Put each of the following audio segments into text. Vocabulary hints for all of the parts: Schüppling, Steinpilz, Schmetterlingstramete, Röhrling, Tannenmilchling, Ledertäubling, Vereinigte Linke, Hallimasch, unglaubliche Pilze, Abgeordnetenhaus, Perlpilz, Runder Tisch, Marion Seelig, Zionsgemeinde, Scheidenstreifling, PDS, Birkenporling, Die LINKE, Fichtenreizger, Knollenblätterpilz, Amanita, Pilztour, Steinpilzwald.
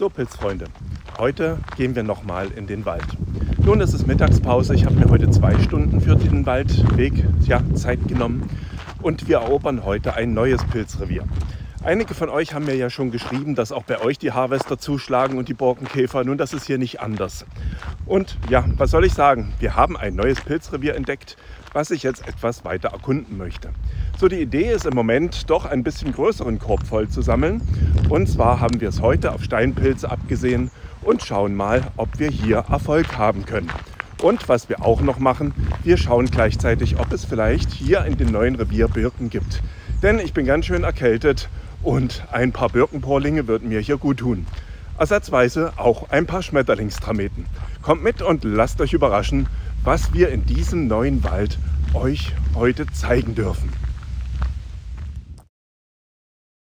So Pilzfreunde, heute gehen wir nochmal in den Wald. Nun, es ist Mittagspause, ich habe mir heute 2 Stunden für den Waldweg Zeit genommen und wir erobern heute ein neues Pilzrevier. Einige von euch haben mir ja schon geschrieben, dass auch bei euch die Harvester zuschlagen und die Borkenkäfer. Nun, das ist hier nicht anders. Und ja, was soll ich sagen? Wir haben ein neues Pilzrevier entdeckt, was ich jetzt etwas weiter erkunden möchte. So, die Idee ist im Moment, doch ein bisschen größeren Korb voll zu sammeln. Und zwar haben wir es heute auf Steinpilze abgesehen und schauen mal, ob wir hier Erfolg haben können. Und was wir auch noch machen, wir schauen gleichzeitig, ob es vielleicht hier in dem neuen Revier Birken gibt. Denn ich bin ganz schön erkältet. Und ein paar Birkenporlinge würden mir hier gut tun. Ersatzweise auch ein paar Schmetterlingstrameten. Kommt mit und lasst euch überraschen, was wir in diesem neuen Wald euch heute zeigen dürfen.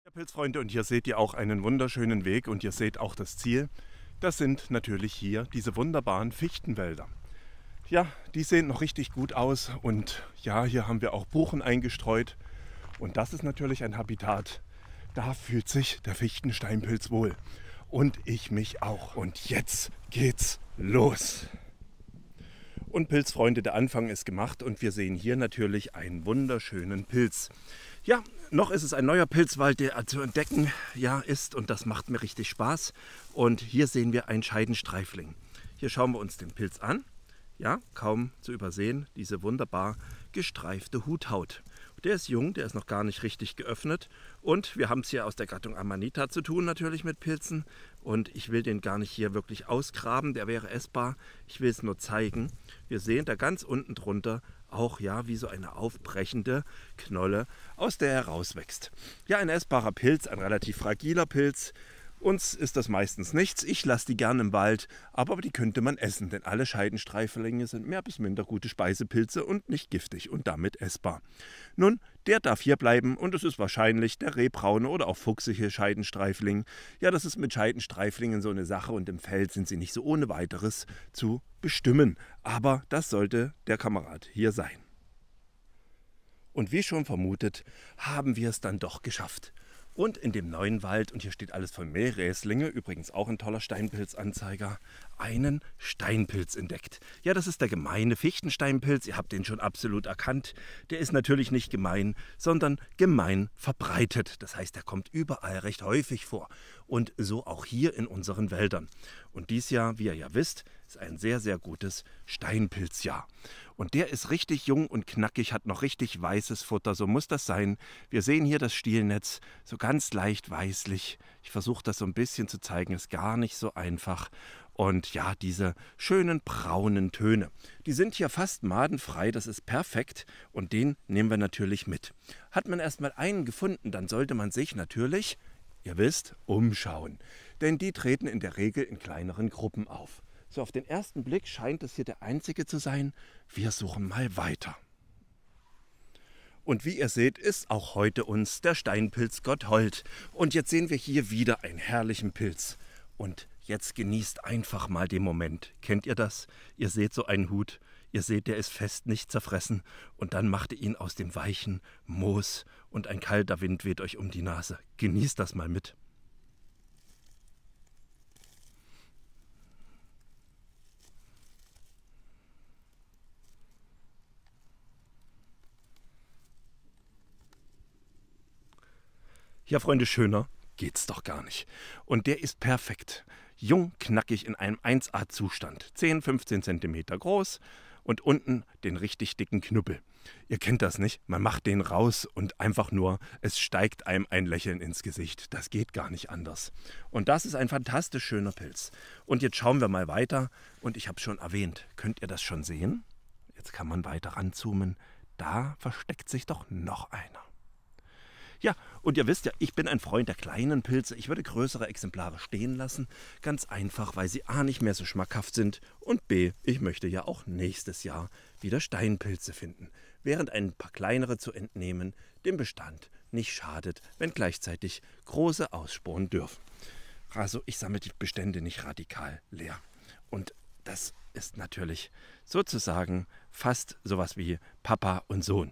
Ja, Pilzfreunde, und hier seht ihr auch einen wunderschönen Weg und ihr seht auch das Ziel. Das sind natürlich hier diese wunderbaren Fichtenwälder. Ja, die sehen noch richtig gut aus und ja, hier haben wir auch Buchen eingestreut. Und das ist natürlich ein Habitat. Da fühlt sich der Fichtensteinpilz wohl. Und ich mich auch. Und jetzt geht's los. Und Pilzfreunde, der Anfang ist gemacht und wir sehen hier natürlich einen wunderschönen Pilz. Ja, noch ist es ein neuer Pilzwald, der zu entdecken ist und das macht mir richtig Spaß. Und hier sehen wir einen Scheidenstreifling. Hier schauen wir uns den Pilz an. Ja, kaum zu übersehen, diese wunderbar gestreifte Huthaut. Der ist jung, der ist noch gar nicht richtig geöffnet und wir haben es hier aus der Gattung Amanita zu tun, natürlich mit Pilzen, und ich will den gar nicht hier wirklich ausgraben, der wäre essbar, ich will es nur zeigen. Wir sehen da ganz unten drunter auch wie so eine aufbrechende Knolle, aus der er rauswächst. Ja, ein essbarer Pilz, ein relativ fragiler Pilz. Uns ist das meistens nichts, ich lasse die gerne im Wald, aber die könnte man essen, denn alle Scheidenstreiflinge sind mehr bis minder gute Speisepilze und nicht giftig und damit essbar. Nun, der darf hier bleiben und es ist wahrscheinlich der rehbraune oder auch fuchsige Scheidenstreifling. Ja, das ist mit Scheidenstreiflingen so eine Sache und im Feld sind sie nicht so ohne weiteres zu bestimmen. Aber das sollte der Kamerad hier sein. Und wie schon vermutet, haben wir es dann doch geschafft. Und in dem neuen Wald, und hier steht alles von Mehlräslinge, übrigens auch ein toller Steinpilzanzeiger, einen Steinpilz entdeckt. Ja, das ist der gemeine Fichtensteinpilz, ihr habt den schon absolut erkannt. Der ist natürlich nicht gemein, sondern gemein verbreitet. Das heißt, der kommt überall recht häufig vor. Und so auch hier in unseren Wäldern. Und dies Jahr, wie ihr ja wisst, ist ein sehr, sehr gutes Steinpilzjahr. Und der ist richtig jung und knackig, hat noch richtig weißes Futter, so muss das sein. Wir sehen hier das Stielnetz, so ganz leicht weißlich. Ich versuche das so ein bisschen zu zeigen, ist gar nicht so einfach. Und ja, diese schönen braunen Töne, die sind hier fast madenfrei, das ist perfekt. Und den nehmen wir natürlich mit. Hat man erstmal einen gefunden, dann sollte man sich natürlich, ihr wisst, umschauen. Denn die treten in der Regel in kleineren Gruppen auf. So, auf den ersten Blick scheint es hier der einzige zu sein. Wir suchen mal weiter. Und wie ihr seht, ist auch heute uns der Steinpilzgott hold. Und jetzt sehen wir hier wieder einen herrlichen Pilz. Und jetzt genießt einfach mal den Moment. Kennt ihr das? Ihr seht so einen Hut. Ihr seht, der ist fest, nicht zerfressen. Und dann macht ihr ihn aus dem weichen Moos. Und ein kalter Wind weht euch um die Nase. Genießt das mal mit. Ja, Freunde, schöner geht's doch gar nicht. Und der ist perfekt. Jung, knackig, in einem 1A-Zustand. 10, 15 cm groß und unten den richtig dicken Knüppel. Ihr kennt das nicht, man macht den raus und einfach nur, es steigt einem ein Lächeln ins Gesicht. Das geht gar nicht anders. Und das ist ein fantastisch schöner Pilz. Und jetzt schauen wir mal weiter. Und ich habe schon erwähnt, könnt ihr das schon sehen? Jetzt kann man weiter ranzoomen. Da versteckt sich doch noch einer. Ja, und ihr wisst ja, ich bin ein Freund der kleinen Pilze. Ich würde größere Exemplare stehen lassen, ganz einfach, weil sie a. nicht mehr so schmackhaft sind und b. ich möchte ja auch nächstes Jahr wieder Steinpilze finden, während ein paar kleinere zu entnehmen dem Bestand nicht schadet, wenn gleichzeitig große aussporen dürfen. Also ich sammle die Bestände nicht radikal leer. Und das ist natürlich sozusagen fast sowas wie Papa und Sohn.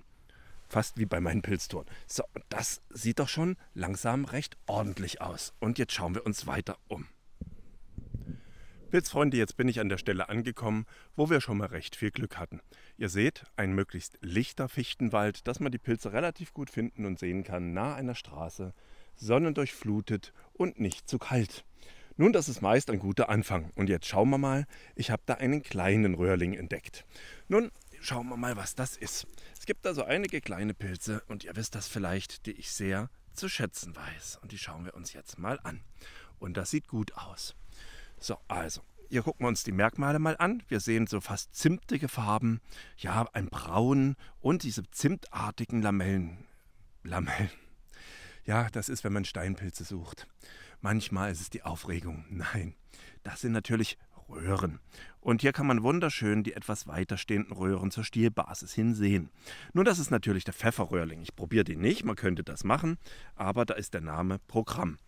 Fast wie bei meinen Pilztouren. So, das sieht doch schon langsam recht ordentlich aus. Und jetzt schauen wir uns weiter um. Pilzfreunde, jetzt bin ich an der Stelle angekommen, wo wir schon mal recht viel Glück hatten. Ihr seht, ein möglichst lichter Fichtenwald, dass man die Pilze relativ gut finden und sehen kann, nahe einer Straße, sonnendurchflutet und nicht zu kalt. Nun, das ist meist ein guter Anfang. Und jetzt schauen wir mal, ich habe da einen kleinen Röhrling entdeckt. Nun, schauen wir mal, was das ist. Es gibt also einige kleine Pilze und ihr wisst das vielleicht, die ich sehr zu schätzen weiß. Und die schauen wir uns jetzt mal an. Und das sieht gut aus. So, also, hier gucken wir uns die Merkmale mal an. Wir sehen so fast zimtige Farben, ja, ein Braun und diese zimtartigen Lamellen. Ja, das ist, wenn man Steinpilze sucht. Manchmal ist es die Aufregung. Nein, das sind natürlich Röhren. Und hier kann man wunderschön die etwas weiter stehenden Röhren zur Stielbasis hinsehen. Nun, das ist natürlich der Pfefferröhrling. Ich probiere den nicht, man könnte das machen, aber da ist der Name Programm.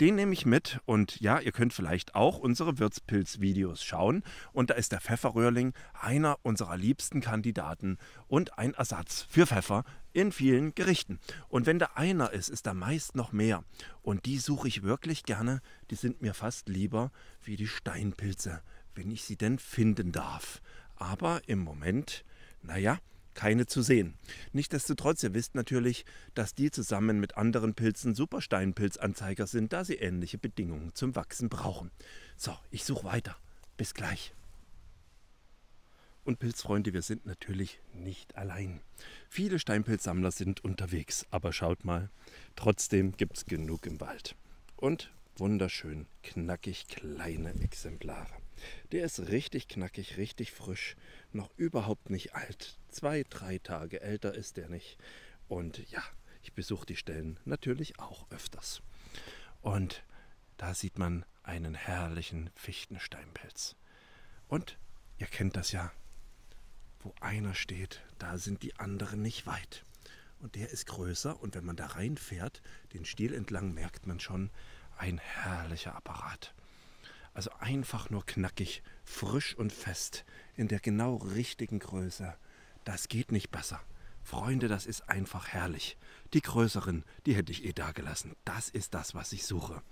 Den nehme ich mit und ja, ihr könnt vielleicht auch unsere Wirtspilz-Videos schauen. Und da ist der Pfefferröhrling einer unserer liebsten Kandidaten und ein Ersatz für Pfeffer in vielen Gerichten. Und wenn da einer ist, ist da meist noch mehr. Und die suche ich wirklich gerne. Die sind mir fast lieber wie die Steinpilze, wenn ich sie denn finden darf. Aber im Moment, naja, keine zu sehen. Nichtsdestotrotz, ihr wisst natürlich, dass die zusammen mit anderen Pilzen super Steinpilzanzeiger sind, da sie ähnliche Bedingungen zum Wachsen brauchen. So, ich suche weiter. Bis gleich. Und Pilzfreunde, wir sind natürlich nicht allein. Viele Steinpilzsammler sind unterwegs, aber schaut mal, trotzdem gibt es genug im Wald. Und wunderschön knackig kleine Exemplare. Der ist richtig knackig, richtig frisch, noch überhaupt nicht alt. 2, 3 Tage älter ist der nicht. Und ja, ich besuche die Stellen natürlich auch öfters. Und da sieht man einen herrlichen Fichtensteinpilz. Und ihr kennt das ja. Wo einer steht, da sind die anderen nicht weit. Und der ist größer und wenn man da reinfährt, den Stiel entlang, merkt man schon, ein herrlicher Apparat. Also einfach nur knackig, frisch und fest, in der genau richtigen Größe. Das geht nicht besser. Freunde, das ist einfach herrlich. Die größeren, die hätte ich eh dagelassen. Das ist das, was ich suche.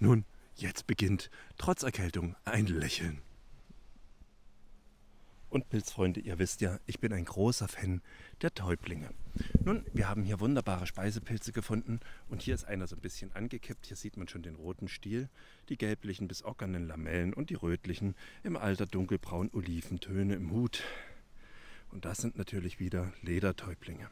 Nun, jetzt beginnt, trotz Erkältung, ein Lächeln. Und Pilzfreunde, ihr wisst ja, ich bin ein großer Fan der Täublinge. Nun, wir haben hier wunderbare Speisepilze gefunden und hier ist einer so ein bisschen angekippt. Hier sieht man schon den roten Stiel, die gelblichen bis ockernen Lamellen und die rötlichen im Alter dunkelbraunen Oliventöne im Hut. Und das sind natürlich wieder Ledertäublinge.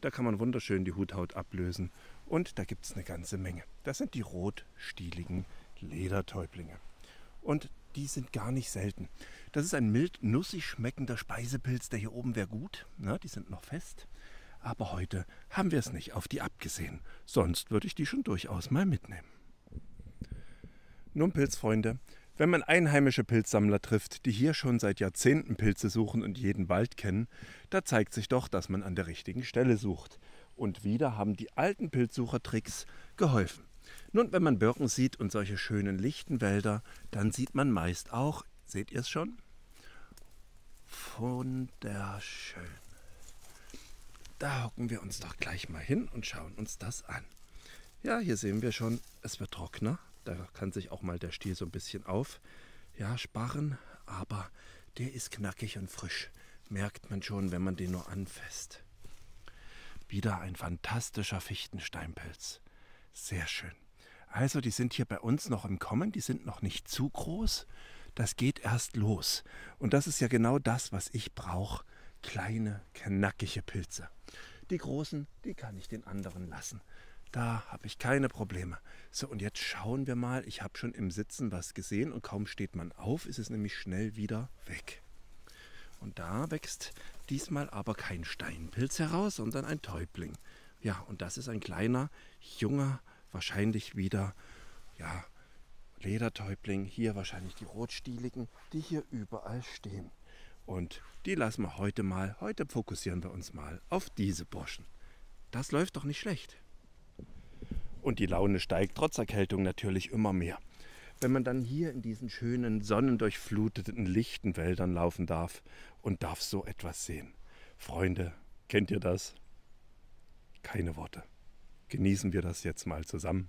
Da kann man wunderschön die Huthaut ablösen und da gibt es eine ganze Menge. Das sind die rotstieligen Ledertäublinge. Und die sind gar nicht selten. Das ist ein mild, nussig schmeckender Speisepilz, der hier oben wäre gut. Na, die sind noch fest. Aber heute haben wir es nicht auf die abgesehen. Sonst würde ich die schon durchaus mal mitnehmen. Nun Pilzfreunde, wenn man einheimische Pilzsammler trifft, die hier schon seit Jahrzehnten Pilze suchen und jeden Wald kennen, da zeigt sich doch, dass man an der richtigen Stelle sucht. Und wieder haben die alten Pilzsuchertricks geholfen. Nun, wenn man Birken sieht und solche schönen lichten Wälder, dann sieht man meist auch, seht ihr es schon? Wunderschön. Da hocken wir uns doch gleich mal hin und schauen uns das an. Ja, hier sehen wir schon, es wird trockener. Da kann sich auch mal der Stiel so ein bisschen auf, ja, sparren, aber der ist knackig und frisch. Merkt man schon, wenn man den nur anfasst. Wieder ein fantastischer Fichtensteinpilz. Sehr schön. Also die sind hier bei uns noch im Kommen, die sind noch nicht zu groß. Das geht erst los. Und das ist ja genau das, was ich brauche. Kleine, knackige Pilze. Die großen, die kann ich den anderen lassen. Da habe ich keine Probleme. So, und jetzt schauen wir mal. Ich habe schon im Sitzen was gesehen und kaum steht man auf, ist es nämlich schnell wieder weg. Und da wächst diesmal aber kein Steinpilz heraus, sondern ein Täubling. Ja, und das ist ein kleiner, junger, wahrscheinlich wieder, ja, Ledertäubling. Hier wahrscheinlich die rotstieligen, die hier überall stehen. Und die lassen wir heute mal, heute fokussieren wir uns mal auf diese Burschen. Das läuft doch nicht schlecht. Und die Laune steigt trotz Erkältung natürlich immer mehr. Wenn man dann hier in diesen schönen, sonnendurchfluteten, lichten Wäldern laufen darf und darf so etwas sehen. Freunde, kennt ihr das? Keine Worte. Genießen wir das jetzt mal zusammen.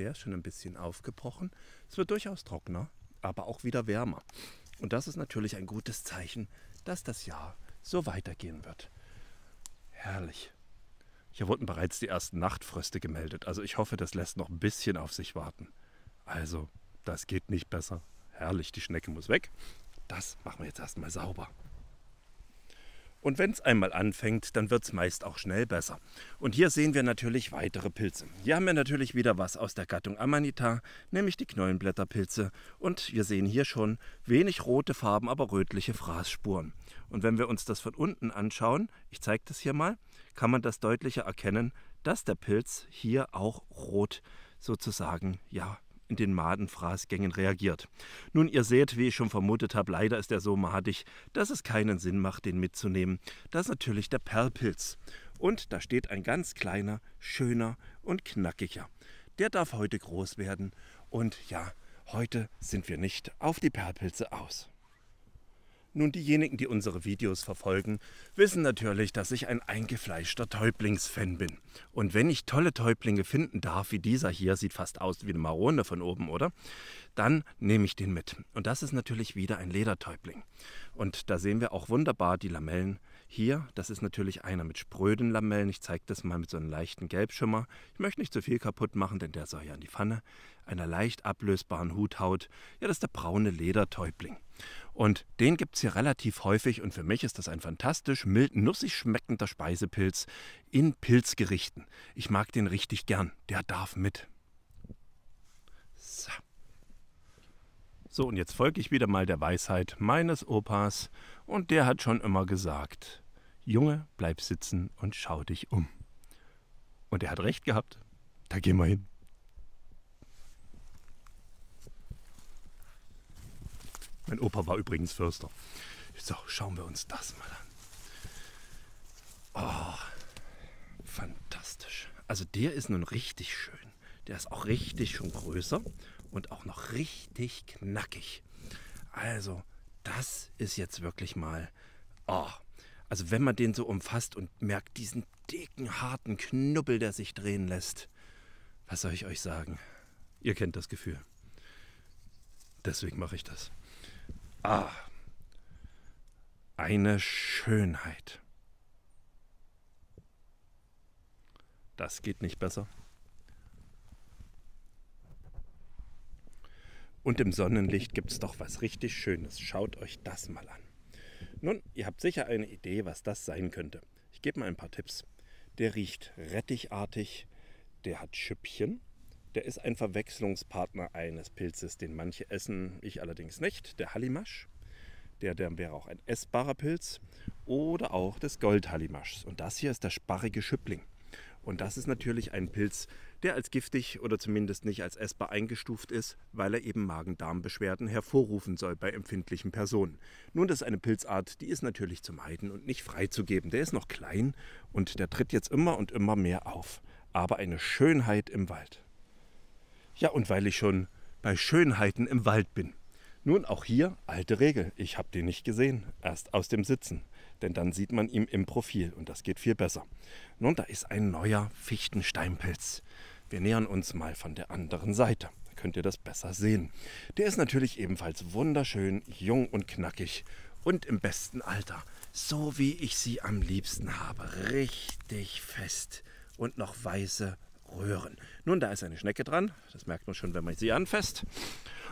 der ist schon ein bisschen aufgebrochen. Es wird durchaus trockener, aber auch wieder wärmer. Und das ist natürlich ein gutes Zeichen, dass das Jahr so weitergehen wird. Herrlich. Hier wurden bereits die ersten Nachtfröste gemeldet. Also ich hoffe, das lässt noch ein bisschen auf sich warten. Also, das geht nicht besser. Herrlich, die Schnecke muss weg. Das machen wir jetzt erstmal sauber. Und wenn es einmal anfängt, dann wird es meist auch schnell besser. Und hier sehen wir natürlich weitere Pilze. Hier haben wir natürlich wieder was aus der Gattung Amanita, nämlich die Knollenblätterpilze. Und wir sehen hier schon wenig rote Farben, aber rötliche Fraßspuren. Und wenn wir uns das von unten anschauen, ich zeige das hier mal, kann man das deutlicher erkennen, dass der Pilz hier auch rot sozusagen, ja, in den Madenfraßgängen reagiert. Nun, ihr seht, wie ich schon vermutet habe, leider ist er so madig, dass es keinen Sinn macht, den mitzunehmen. Das ist natürlich der Perlpilz. Und da steht ein ganz kleiner, schöner und knackiger. Der darf heute groß werden. Und ja, heute sind wir nicht auf die Perlpilze aus. Nun, diejenigen, die unsere Videos verfolgen, wissen natürlich, dass ich ein eingefleischter Täublingsfan bin. Und wenn ich tolle Täublinge finden darf, wie dieser hier, sieht fast aus wie eine Marone von oben, oder? Dann nehme ich den mit. Und das ist natürlich wieder ein Ledertäubling. Und da sehen wir auch wunderbar die Lamellen. Hier, das ist natürlich einer mit spröden Lamellen. Ich zeige das mal mit so einem leichten Gelbschimmer. Ich möchte nicht zu viel kaputt machen, denn der soll ja in die Pfanne. Einer leicht ablösbaren Huthaut. Ja, das ist der braune Ledertäubling. Und den gibt es hier relativ häufig und für mich ist das ein fantastisch mild, nussig schmeckender Speisepilz in Pilzgerichten. Ich mag den richtig gern. Der darf mit. So. So, und jetzt folge ich wieder mal der Weisheit meines Opas und der hat schon immer gesagt, Junge, bleib sitzen und schau dich um. Und er hat recht gehabt, da gehen wir hin. Mein Opa war übrigens Förster. So, schauen wir uns das mal an. Oh, fantastisch. Also der ist nun richtig schön. Der ist auch richtig schon größer. Und auch noch richtig knackig. Also das ist jetzt wirklich mal, oh, also wenn man den so umfasst und merkt diesen dicken, harten Knubbel, der sich drehen lässt. Was soll ich euch sagen? Ihr kennt das Gefühl. Deswegen mache ich das. Ah, eine Schönheit. Das geht nicht besser. Und im Sonnenlicht gibt es doch was richtig Schönes. Schaut euch das mal an. Nun, ihr habt sicher eine Idee, was das sein könnte. Ich gebe mal ein paar Tipps. Der riecht rettichartig, der hat Schüppchen, der ist ein Verwechslungspartner eines Pilzes, den manche essen, ich allerdings nicht, der Hallimasch. Der wäre auch ein essbarer Pilz oder auch des Goldhallimaschs. Und das hier ist der sparrige Schüppling. Und das ist natürlich ein Pilz, der als giftig oder zumindest nicht als essbar eingestuft ist, weil er eben Magen-Darm-Beschwerden hervorrufen soll bei empfindlichen Personen. Nun, das ist eine Pilzart, die ist natürlich zu meiden und nicht freizugeben. Der ist noch klein und der tritt jetzt immer und immer mehr auf. Aber eine Schönheit im Wald. Ja, und weil ich schon bei Schönheiten im Wald bin. Nun, auch hier alte Regel. Ich habe den nicht gesehen, erst aus dem Sitzen. Denn dann sieht man ihn im Profil und das geht viel besser. Nun, da ist ein neuer Fichtensteinpilz. Wir nähern uns mal von der anderen Seite. Da könnt ihr das besser sehen. Der ist natürlich ebenfalls wunderschön, jung und knackig und im besten Alter. So wie ich sie am liebsten habe. Richtig fest und noch weiße Röhren. Nun, da ist eine Schnecke dran. Das merkt man schon, wenn man sie anfasst.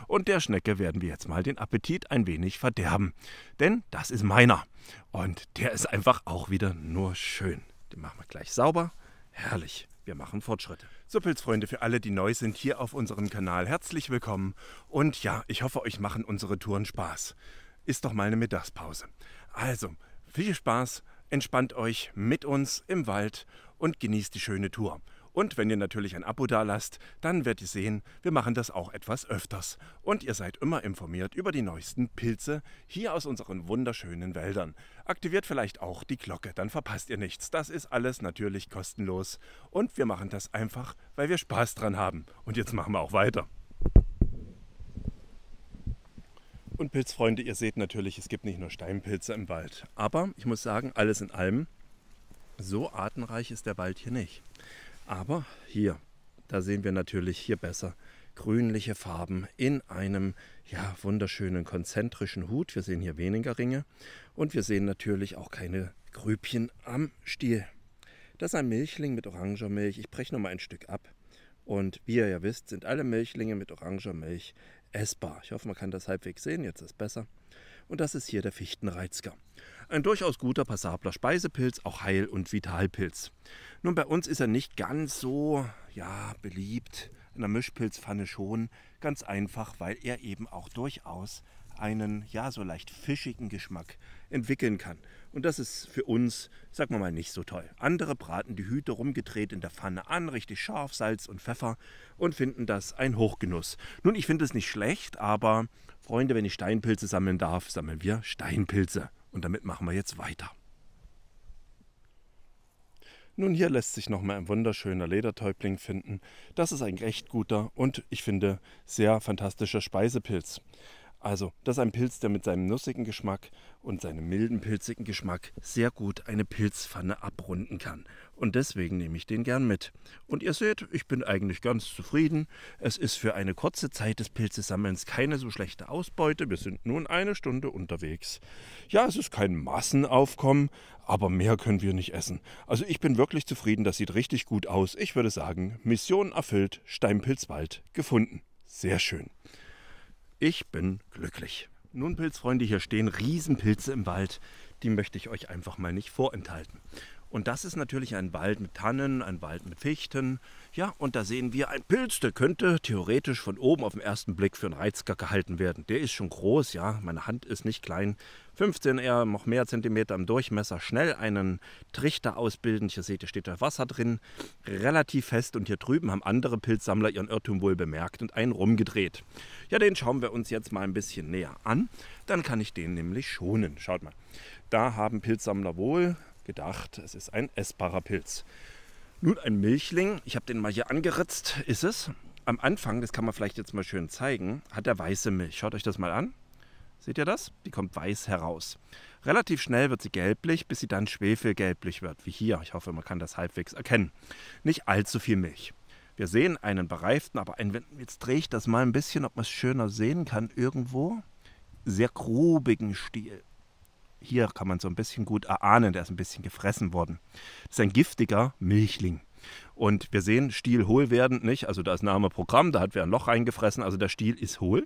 Und der Schnecke werden wir jetzt mal den Appetit ein wenig verderben. Denn das ist meiner. Und der ist einfach auch wieder nur schön. Den machen wir gleich sauber. Herrlich. Wir machen Fortschritte. So, Pilzfreunde, für alle, die neu sind hier auf unserem Kanal, herzlich willkommen. Und ja, ich hoffe, euch machen unsere Touren Spaß. Ist doch mal eine Mittagspause. Also, viel Spaß, entspannt euch mit uns im Wald und genießt die schöne Tour. Und wenn ihr natürlich ein Abo da lasst, dann werdet ihr sehen, wir machen das auch etwas öfters. Und ihr seid immer informiert über die neuesten Pilze hier aus unseren wunderschönen Wäldern. Aktiviert vielleicht auch die Glocke, dann verpasst ihr nichts. Das ist alles natürlich kostenlos. Und wir machen das einfach, weil wir Spaß dran haben. Und jetzt machen wir auch weiter. Und Pilzfreunde, ihr seht natürlich, es gibt nicht nur Steinpilze im Wald. Aber ich muss sagen, alles in allem, so artenreich ist der Wald hier nicht. Aber hier, Da sehen wir natürlich hier besser grünliche Farben in einem ja, wunderschönen konzentrischen Hut. Wir sehen hier weniger Ringe und wir sehen natürlich auch keine Grübchen am Stiel. Das ist ein Milchling mit oranger Milch. Ich breche nochmal ein Stück ab. Und wie ihr ja wisst, sind alle Milchlinge mit oranger Milch essbar. Ich hoffe, man kann das halbwegs sehen. Jetzt ist es besser. Und das ist hier der Fichtenreizger. Ein durchaus guter, passabler Speisepilz, auch Heil- und Vitalpilz. Nun, bei uns ist er nicht ganz so ja, beliebt. In der Mischpilzpfanne schon. Ganz einfach, weil er eben auch durchaus einen ja so leicht fischigen Geschmack entwickeln kann. Und das ist für uns, sagen wir mal, nicht so toll. Andere braten die Hüte rumgedreht in der Pfanne an, richtig scharf, Salz und Pfeffer und finden das ein Hochgenuss. Nun, ich finde es nicht schlecht, aber Freunde, wenn ich Steinpilze sammeln darf, sammeln wir Steinpilze. Und damit machen wir jetzt weiter. Nun, hier lässt sich nochmal ein wunderschöner Ledertäubling finden. Das ist ein recht guter und ich finde sehr fantastischer Speisepilz. Also, das ist ein Pilz, der mit seinem nussigen Geschmack und seinem milden, pilzigen Geschmack sehr gut eine Pilzpfanne abrunden kann. Und deswegen nehme ich den gern mit. Und ihr seht, ich bin eigentlich ganz zufrieden. Es ist für eine kurze Zeit des Pilzesammelns keine so schlechte Ausbeute. Wir sind nun eine Stunde unterwegs. Ja, es ist kein Massenaufkommen, aber mehr können wir nicht essen. Also ich bin wirklich zufrieden, das sieht richtig gut aus. Ich würde sagen, Mission erfüllt, Steinpilzwald gefunden. Sehr schön. Ich bin glücklich. Nun, Pilzfreunde, hier stehen Riesenpilze im Wald. Die möchte ich euch einfach mal nicht vorenthalten. Und das ist natürlich ein Wald mit Tannen, ein Wald mit Fichten. Ja, und da sehen wir einen Pilz, der könnte theoretisch von oben auf den ersten Blick für einen Reizger gehalten werden. Der ist schon groß, ja, meine Hand ist nicht klein. 15 eher noch mehr Zentimeter im Durchmesser, schnell einen Trichter ausbilden. Hier seht ihr, steht da Wasser drin, relativ fest. Und hier drüben haben andere Pilzsammler ihren Irrtum wohl bemerkt und einen rumgedreht. Ja, den schauen wir uns jetzt mal ein bisschen näher an. Dann kann ich den nämlich schonen. Schaut mal, da haben Pilzsammler wohl gedacht, es ist ein essbarer Pilz. Nun, ein Milchling, ich habe den mal hier angeritzt, ist es. Am Anfang, das kann man vielleicht jetzt mal schön zeigen, hat er weiße Milch. Schaut euch das mal an. Seht ihr das? Die kommt weiß heraus. Relativ schnell wird sie gelblich, bis sie dann schwefelgelblich wird, wie hier. Ich hoffe, man kann das halbwegs erkennen. Nicht allzu viel Milch. Wir sehen einen bereiften, aber einen, jetzt drehe ich das mal ein bisschen, ob man es schöner sehen kann irgendwo. Sehr grobigen Stiel. Hier kann man so ein bisschen gut erahnen, der ist ein bisschen gefressen worden. Das ist ein giftiger Milchling. Und wir sehen, Stiel hohl werdend, nicht? Also da ist Name Programm, da hat wer ein Loch reingefressen, also der Stiel ist hohl.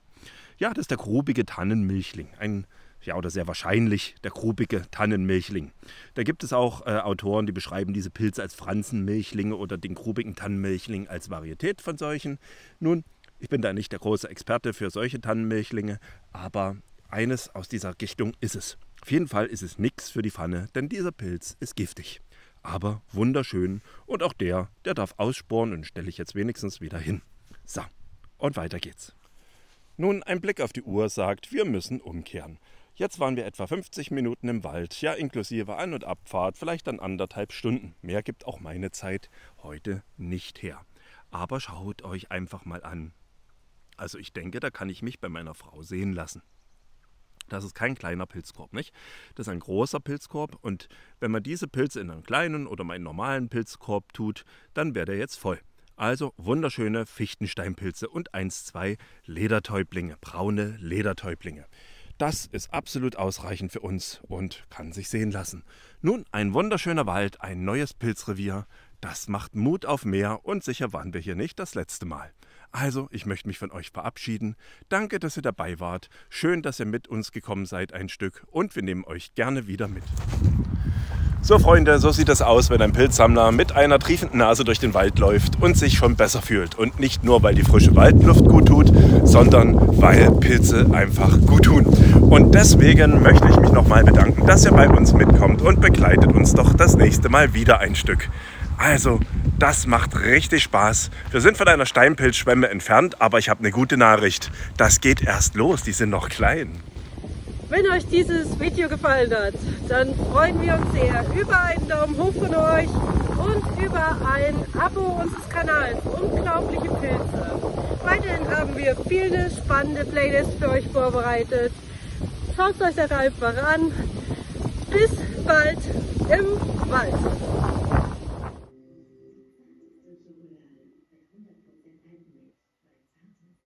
Ja, das ist der grobige Tannenmilchling. Ein, ja, oder sehr wahrscheinlich der grobige Tannenmilchling. Da gibt es auch Autoren, die beschreiben diese Pilze als Fransenmilchlinge oder den grobigen Tannenmilchling als Varietät von solchen. Nun, ich bin da nicht der große Experte für solche Tannenmilchlinge, aber eines aus dieser Gichtung ist es. Auf jeden Fall ist es nichts für die Pfanne, denn dieser Pilz ist giftig. Aber wunderschön und auch der darf aussporen und stelle ich jetzt wenigstens wieder hin. So, und weiter geht's. Nun, ein Blick auf die Uhr sagt, wir müssen umkehren. Jetzt waren wir etwa 50 Minuten im Wald, ja inklusive An- und Abfahrt, vielleicht dann 1,5 Stunden. Mehr gibt auch meine Zeit heute nicht her. Aber schaut euch einfach mal an. Also ich denke, da kann ich mich bei meiner Frau sehen lassen. Das ist kein kleiner Pilzkorb, nicht? Das ist ein großer Pilzkorb und wenn man diese Pilze in einen kleinen oder mal einen normalen Pilzkorb tut, dann wäre der jetzt voll. Also wunderschöne Fichtensteinpilze und 1, 2 Ledertäublinge, braune Ledertäublinge. Das ist absolut ausreichend für uns und kann sich sehen lassen. Nun, ein wunderschöner Wald, ein neues Pilzrevier. Das macht Mut auf mehr und sicher waren wir hier nicht das letzte Mal. Also, ich möchte mich von euch verabschieden. Danke, dass ihr dabei wart. Schön, dass ihr mit uns gekommen seid ein Stück und wir nehmen euch gerne wieder mit. So Freunde, so sieht es aus, wenn ein Pilzsammler mit einer triefenden Nase durch den Wald läuft und sich schon besser fühlt. Und nicht nur, weil die frische Waldluft gut tut, sondern weil Pilze einfach gut tun. Und deswegen möchte ich mich nochmal bedanken, dass ihr bei uns mitkommt und begleitet uns doch das nächste Mal wieder ein Stück. Also, das macht richtig Spaß. Wir sind von einer Steinpilzschwemme entfernt, aber ich habe eine gute Nachricht. Das geht erst los, die sind noch klein. Wenn euch dieses Video gefallen hat, dann freuen wir uns sehr über einen Daumen hoch von euch und über ein Abo unseres Kanals Unglaubliche Pilze. Weiterhin haben wir viele spannende Playlists für euch vorbereitet. Schaut euch das einfach an. Bis bald im Wald.